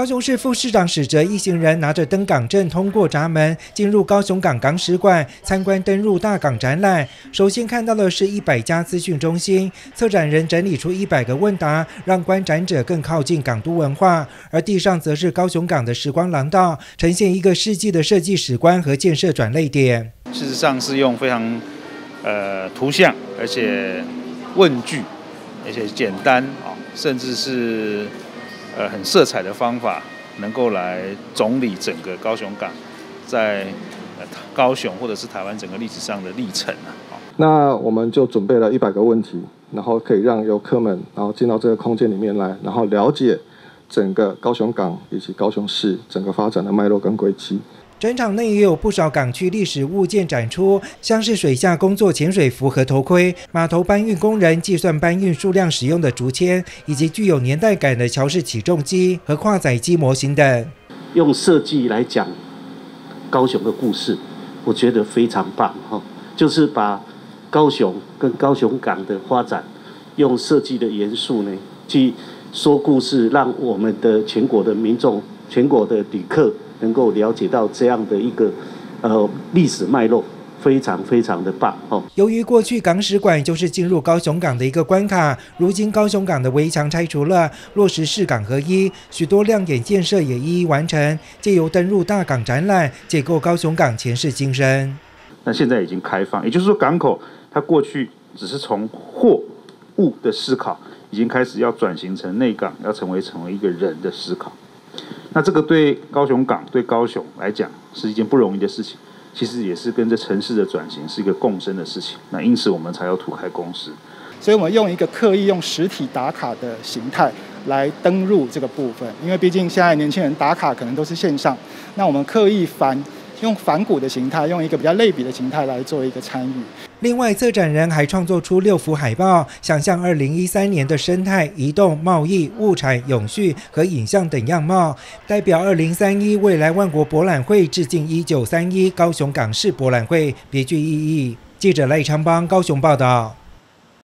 高雄市副市长史哲一行人拿着登港证通过闸门，进入高雄港港史馆参观登入大港展览。首先看到的是100家资讯中心，策展人整理出100个问答，让观展者更靠近港都文化。而地上则是高雄港的时光廊道，呈现一个世纪的设计史观和建设转类点。事实上是用非常图像，而且问句，而且简单啊，甚至是。 很色彩的方法，能够来总理整个高雄港在高雄或者是台湾整个历史上的历程啊。那我们就准备了100个问题，然后可以让游客们然后进到这个空间里面来，然后了解整个高雄港以及高雄市整个发展的脉络跟轨迹。 展场内也有不少港区历史物件展出，像是水下工作潜水服和头盔、码头搬运工人计算搬运数量使用的竹签，以及具有年代感的桥式起重机和跨载机模型等。用设计来讲高雄的故事，我觉得非常棒哈，就是把高雄跟高雄港的发展，用设计的元素呢去说故事，让我们的全国的民众、全国的旅客。 能够了解到这样的一个历史脉络，非常的棒哦。由于过去港史馆就是进入高雄港的一个关卡，如今高雄港的围墙拆除了，落实市港合一，许多亮点建设也一一完成，借由登入大港展览，解构高雄港前世今生。那现在已经开放，也就是说港口它过去只是从货物的思考，已经开始要转型成内港，要成为一个人的思考。 那这个对高雄港、对高雄来讲是一件不容易的事情，其实也是跟这城市的转型是一个共生的事情。那因此我们才要土开公司，所以我们用一个刻意用实体打卡的形态来登入这个部分，因为毕竟现在年轻人打卡可能都是线上，那我们刻意用反骨的形态，用一个比较类比的形态来做一个参与。另外，策展人还创作出6幅海报，想象2013年的生态、移动、贸易、物产、永续和影像等样貌，代表2031未来万国博览会致敬1931高雄港市博览会，别具意义。记者赖昌邦高雄报道。